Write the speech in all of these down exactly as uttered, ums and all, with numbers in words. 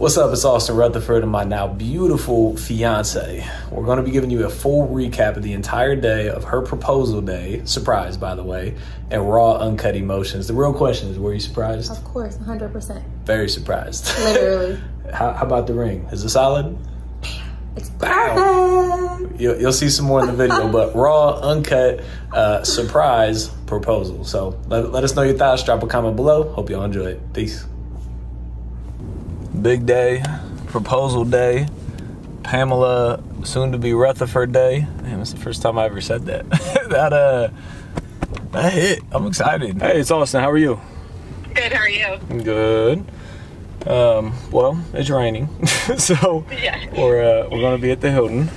What's up, it's Austin Rutherford and my now beautiful fiance. We're gonna be giving you a full recap of the entire day of her proposal day, surprise by the way, and raw uncut emotions. The real question is, were you surprised? Of course, one hundred percent. Very surprised. Literally. how, how about the ring? Is it solid? It's perfect. You'll, you'll see some more in the video, but raw, uncut, uh, surprise proposal. So let, let us know your thoughts, drop a comment below. Hope y'all enjoy it, peace. Big day, proposal day, Pamela, soon to be Rutherford day. Man, that's the first time I ever said that. that uh, that hit. I'm excited. Hey, it's Austin. How are you? Good. How are you? Good. Um, well, it's raining, so yeah. we're uh, we're gonna be at the Hilton.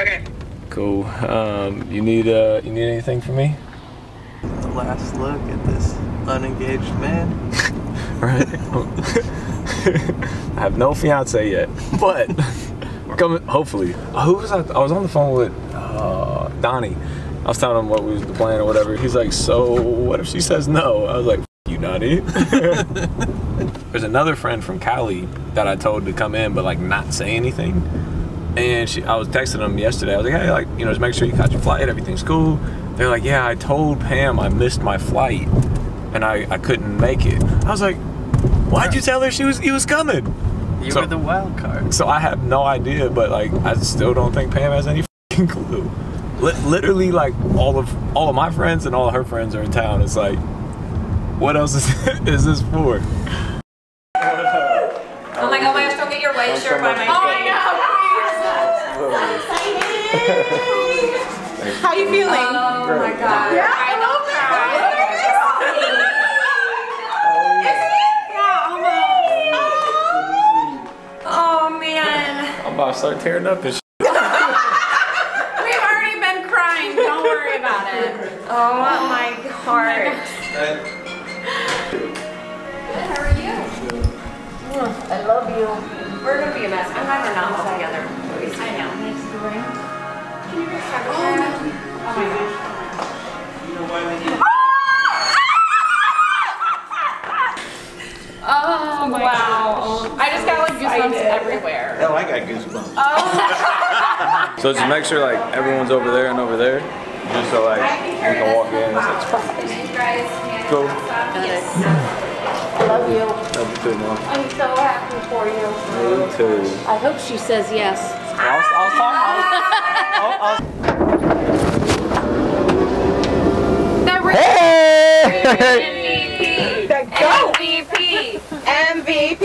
Okay. Cool. Um, you need uh, you need anything from me? The last look at this unengaged man. Right. I have no fiance yet, but coming hopefully. Who was I? I was on the phone with uh, Donnie. I was telling him what was the plan or whatever. He's like, "So what if she says no?" I was like, F "You Donnie." There's another friend from Cali that I told to come in, but like not say anything. And she, I was texting him yesterday. I was like, "Hey, like you know, just make sure you catch your flight. Everything's cool." They're like, "Yeah, I told Pam I missed my flight and I I couldn't make it." I was like, why'd you tell her she was he was coming? You so, were the wild card. So I have no idea, but like I still don't think Pam has any f***ing clue. L literally, like all of all of my friends and all of her friends are in town. It's like, what else is is this for? Oh my god, my gosh, don't get your white shirt by my. Oh my god, how are you feeling? Oh my god. Yeah. I know. I'll start tearing up and shit. We've already been crying, don't worry about it. Oh my heart. How are you? I love you. We're gonna be a mess. I'm glad we're not all together. I know. Thanks for the ring. Can you just talk about that? Oh my gosh. You know why? Oh my wow. Gosh. I just got like goosebumps everywhere. Hell, I got goosebumps. Oh. So just make sure like everyone's over there and over there, just so like you can walk in. It's like surprise. Cool. Yes. I love you. Love you too, Mom. I'm so happy for you. Me too. I hope she says yes. I'll, I'll talk. Hey! M V P. M V P.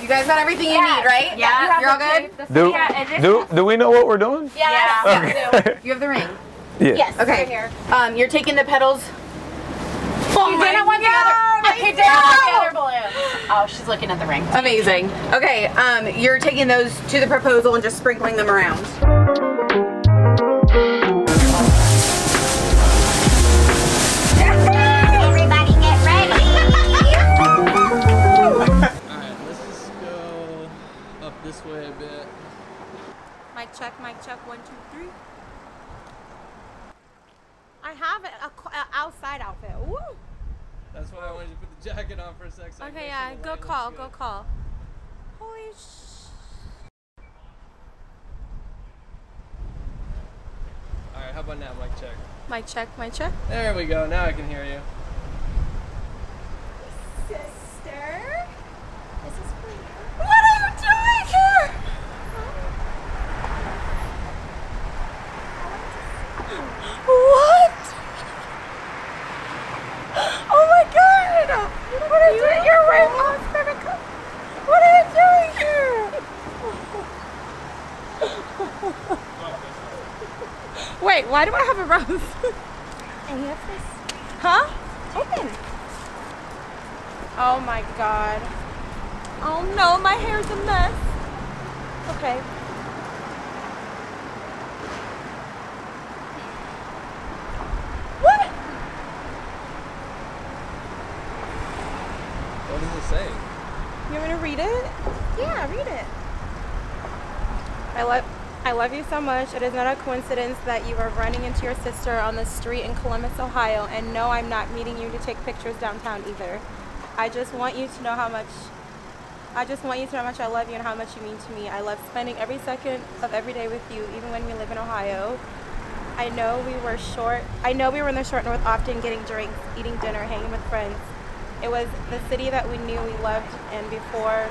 You guys got everything you yeah. need, right? Yeah. You're all good? Do, yeah. do, do we know what we're doing? Yeah. yeah. Okay. You have the ring? Yeah. Yes. Okay. Right here. Um, you're taking the petals. Oh you didn't want the other. You didn't want the other balloon. Oh, she's looking at the ring. Amazing. Okay. Um, you're taking those to the proposal and just sprinkling them around. Check, mic check, one, two, three. I have an outside outfit. Woo! That's why I wanted to put the jacket on for a sec. So okay, yeah, go call, go call. Holy sh. Alright, how about now, mic check? Mic check, mic check. There we go, now I can hear you. Sister? This is for you. What are you doing here? What? Oh my god! What are you doing here? What are you doing here? Wait, why do I have a rose? And you have this. Huh? Open. Oh my god. Oh no, my hair's a mess. Okay. Read it? Yeah, read it. I love I love you so much. It is not a coincidence that you are running into your sister on the street in Columbus, Ohio, and no, I'm not meeting you to take pictures downtown either. I just want you to know how much, I just want you to know how much I love you and how much you mean to me. I love spending every second of every day with you, even when we live in Ohio. I know we were short, I know we were in the Short North often, getting drinks, eating dinner, hanging with friends. It was the city that we knew we loved and before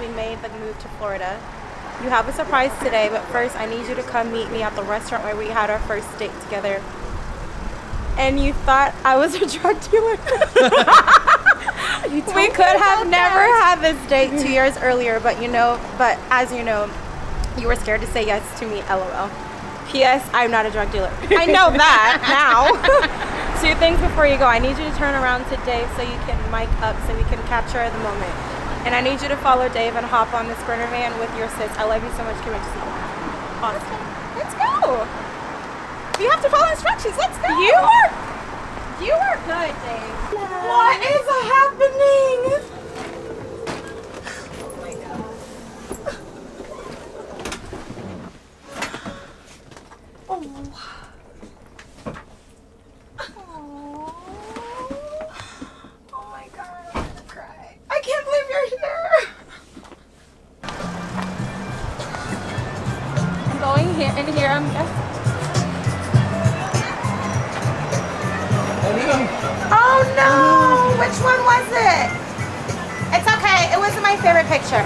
we made the move to Florida. You have a surprise today, but first I need you to come meet me at the restaurant where we had our first date together. And you thought I was a drug dealer. You we could have never that. had this date two years earlier, but you know, but as you know, you were scared to say yes to me, L O L. P S I'm not a drug dealer. I know that now. Two things before you go. I need you to turn around to Dave so you can mic up so we can capture the moment. And I need you to follow Dave and hop on this burner van with your sis. I love you so much. Can't wait to see you. Austin. Let's go. You have to follow instructions. Let's go. You are, you are good, Dave. What is happening? Oh my God. Oh. In here, I'm guessing. Oh no! Which one was it? It's okay. It wasn't my favorite picture.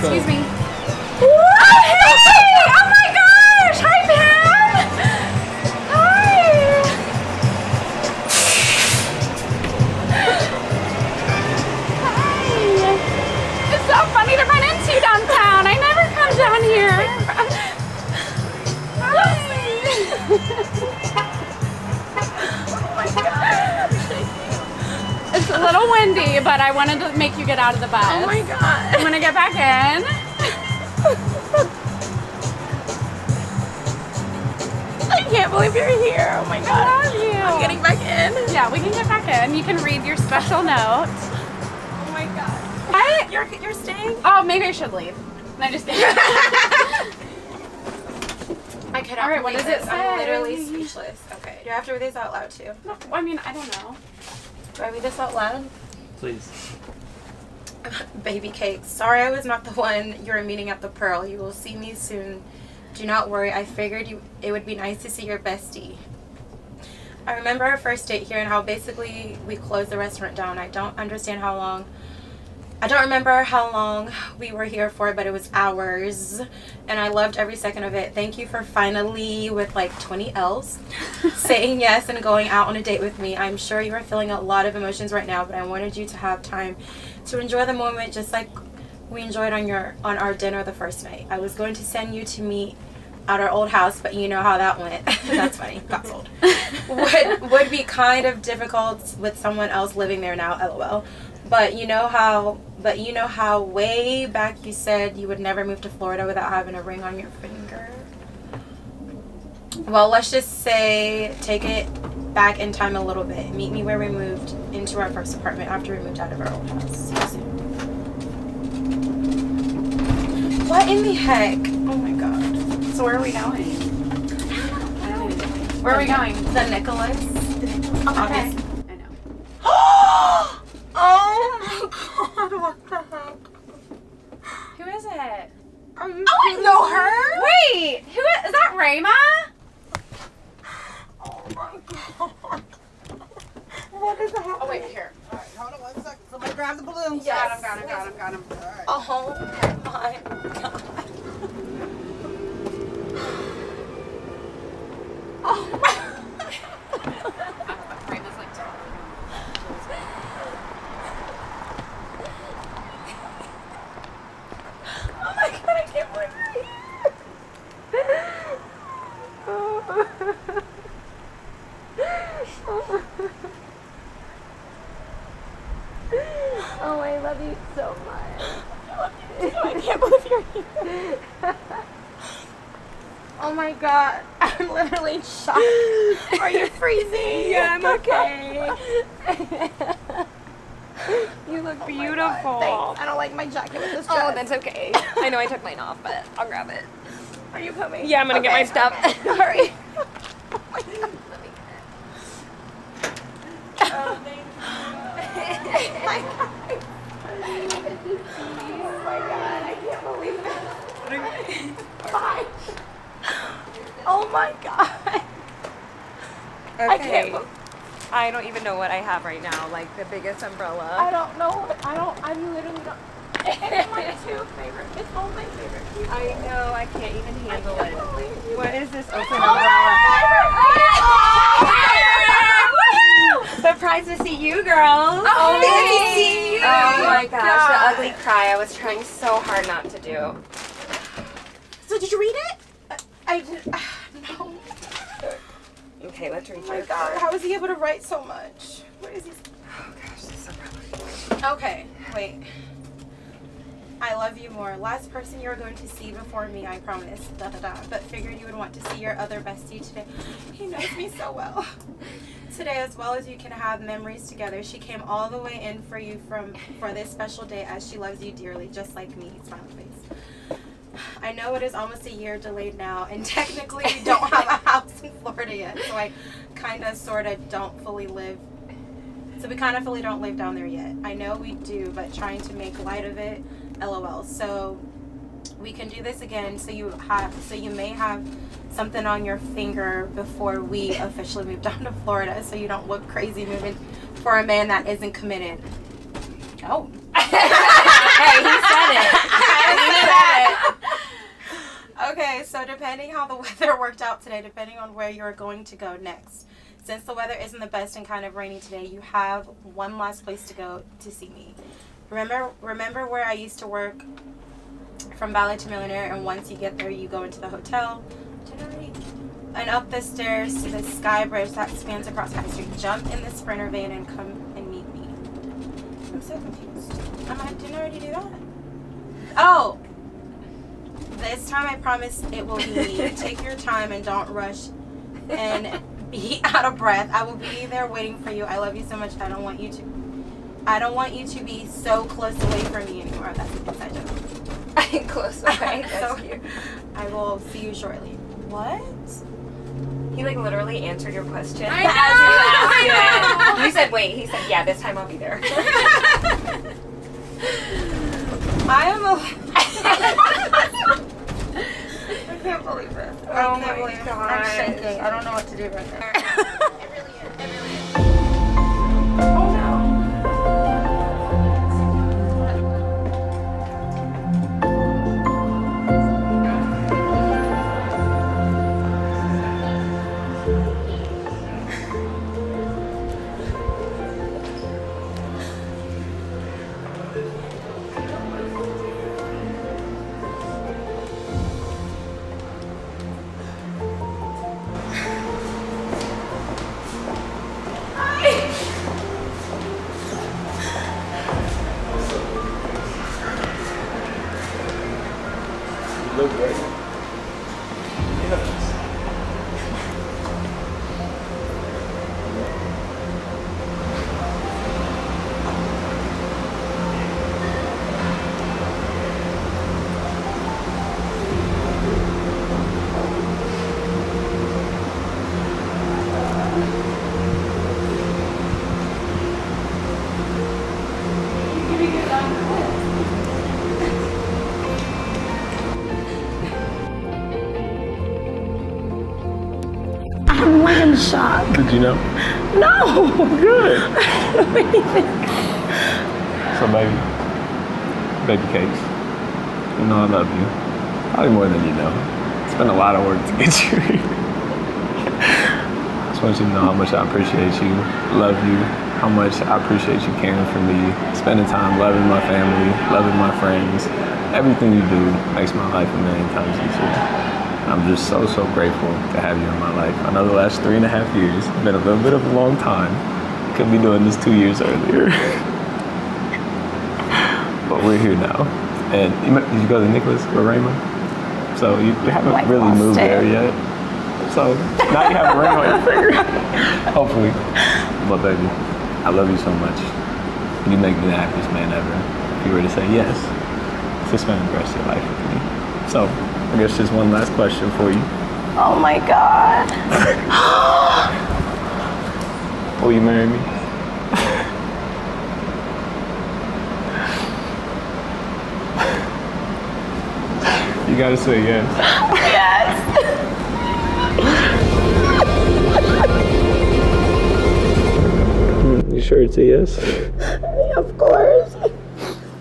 Excuse me. What? Hey! Oh my gosh! Hi, Pam! Hi! Hi! It's so funny to run into you downtown. I never come down here. Oh my God. It's a little windy, but I wanted to make you get out of the bus. Oh my God. I'm gonna get back in. I can't believe you're here. Oh my God. I love you. I'm getting back in. Yeah, we can get back in. You can read your special note. Oh my God. I, you're, you're staying? Oh, maybe I should leave. And I just did. I cannot. All right, what does it say? I'm literally speechless. Okay, do I have to read this out loud too? No, I mean, I don't know. Do I read this out loud? Please. Baby Kate, sorry I was not the one you were meeting at the Pearl. You will see me soon. Do not worry. I figured you, it would be nice to see your bestie. I remember our first date here and how basically we closed the restaurant down. I don't understand how long. I don't remember how long we were here for, but it was hours, and I loved every second of it. Thank you for finally, with like twenty L's, saying yes and going out on a date with me. I'm sure you are feeling a lot of emotions right now, but I wanted you to have time to enjoy the moment just like we enjoyed on your on our dinner the first night. I was going to send you to meet at our old house, but you know how that went. That's funny. That's old. Would, would be kind of difficult with someone else living there now, L O L. But you know how, but you know how way back you said you would never move to Florida without having a ring on your finger. Well, let's just say, take it back in time a little bit. Meet me where we moved into our first apartment after we moved out of our old house. See you soon. What in the heck? Oh my God. So where are we going? I don't know. Where are we going? The Nicholas. The Nicholas. Okay. I know. Oh! Oh my God, what the heck? Who is it? Are you oh, I know her? Wait, who is, is that Rayma? Oh my God. What is happening? Oh wait, here. All right, hold on one second. Somebody grab the balloons. Yes. Got him, got him, got him, got him. All right. Oh my God. Oh my God. God, I'm literally shocked. Are you freezing? Yeah, I'm okay. You look oh beautiful. I don't like my jacket with this dress. Oh, that's okay. I know I took mine off, but I'll grab it. Are you coming? Yeah, I'm gonna okay. get my stuff. Okay. Sorry. Oh my God. Let me get it. Oh, thank you. Oh my God. Oh my God, I can't believe this. Bye. Oh my God. Okay. I can't. I don't even know what I have right now. Like the biggest umbrella. I don't know. I don't. I literally don't. It's my two favorite. It's all my favorite people. I know. I can't even handle can't it. What is this open umbrella? Surprised to see you girls. Oh, nice to see you. Oh my gosh, God. The ugly cry I was trying so hard not to do. So did you read it? Uh, I did. Uh, no. Okay, let's drink. Oh my God, how is he able to write so much? What is he? Oh gosh, this is so probably. Okay, wait. I love you more. Last person you are going to see before me, I promise. Da da da. But figured you would want to see your other bestie today. He knows me so well. Today, as well as you can have memories together. She came all the way in for you from for this special day, as she loves you dearly, just like me. Smile face. I know it is almost a year delayed now, and technically we don't have a house in Florida yet, so I kind of, sort of, don't fully live. So we kind of fully don't live down there yet. I know we do, but trying to make light of it. L O L. So we can do this again. So you have, so you may have something on your finger before we officially move down to Florida. So you don't look crazy moving for a man that isn't committed. Oh, hey, he said it. He said it. Okay, so depending how the weather worked out today, depending on where you're going to go next. Since the weather isn't the best and kind of rainy today, you have one last place to go to see me. Remember, remember where I used to work from Valley to Millionaire, and once you get there, you go into the hotel and up the stairs to the sky bridge that spans across High Street. Jump in the Sprinter van and come and meet me. I'm so confused. Um, I didn't already do that. Oh! This time I promise it will be me. Take your time and don't rush and be out of breath. I will be there waiting for you. I love you so much. I don't want you to... I don't want you to be so close away from me anymore. That's a inside joke. I'm close away. That's so cute. I will see you shortly. What? He like literally answered your question. I know. I know. You said wait. He said yeah. This time I'll be there. I am. A I can't believe it. Oh I can't my believe God. I'm shaking. I don't know what to do right now. It really is. It really is. Oh no. Shock. Did you know? No! Good! I don't know anything. So maybe, baby cakes. You know I love you. Probably more than you know. It's been a lot of work to get you here. I just want you to know how much I appreciate you, love you, how much I appreciate you caring for me, spending time loving my family, loving my friends. Everything you do makes my life a million times easier. I'm just so, so grateful to have you in my life. I know the last three and a half years have been a little bit of a long time. Could be doing this two years earlier. But we're here now. And did you go to Nicholas or Raymond? So you haven't like really moved it. There yet. So now you have a ring on your finger. Hopefully. But baby, I love you so much. You make me the happiest man ever. If you were to say yes, just spend the rest of your life with me. So. I guess just one last question for you. Oh my God. Will you marry me? You gotta say yes. Yes. You sure it's a yes? Yeah, of course.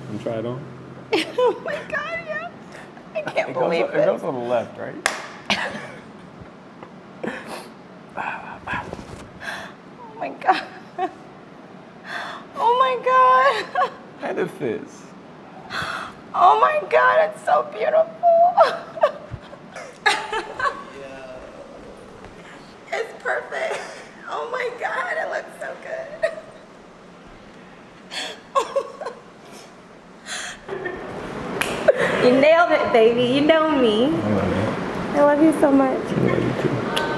And try it on. Oh my God, yeah. I can't it believe goes, it. It goes on the left, right? Oh my God. Oh my God. And it fits. Oh my God, it's so beautiful. It's perfect. Oh my God, it looks so good. You nailed it, baby. You know me. I love you. I love you so much. I love you too.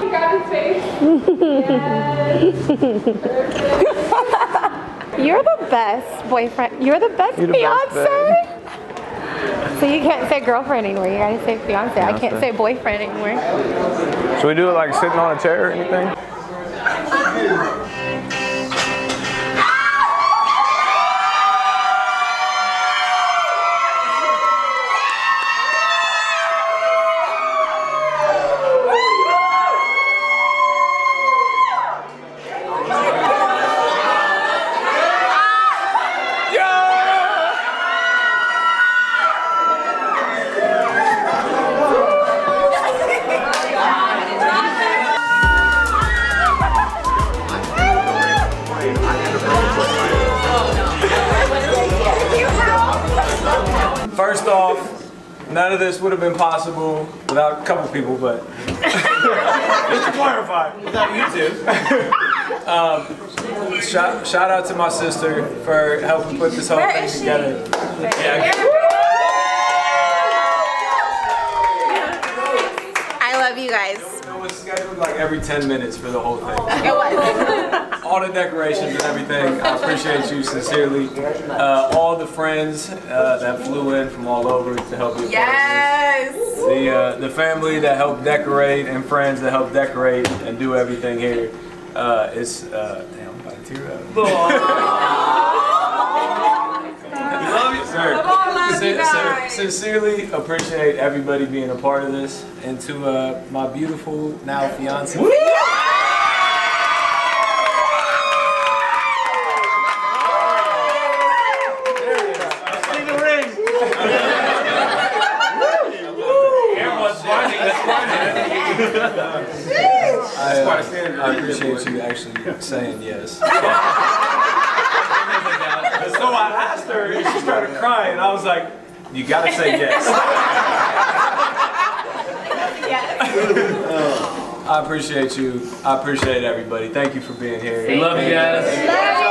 You got his face. Yes. Perfect. You're the best boyfriend. You're the best fiance. So you can't say girlfriend anymore, you gotta say fiance. I can't say boyfriend anymore. Should we do it like sitting on a chair or anything? First off, none of this would have been possible without a couple people, but just to clarify, without YouTube. um, shout, shout out to my sister for helping put this whole Where thing together. Yeah. I love you guys. It was scheduled like every ten minutes for the whole thing. It was. All the decorations and everything. I appreciate you sincerely. Uh, all the friends uh, that flew in from all over to help you. Yes. The uh, the family that helped decorate and friends that helped decorate and do everything here. Uh, it's uh, damn, I'm about to tear up. Aww. Love you, sir. Love Sin you guys. Sir, sincerely appreciate everybody being a part of this, and to uh, my beautiful now fiance. I, I appreciate you actually saying yes. So I asked her and she started crying and I was like, you gotta say yes. Yes. I appreciate you. I appreciate everybody. Thank you for being here. Love you guys.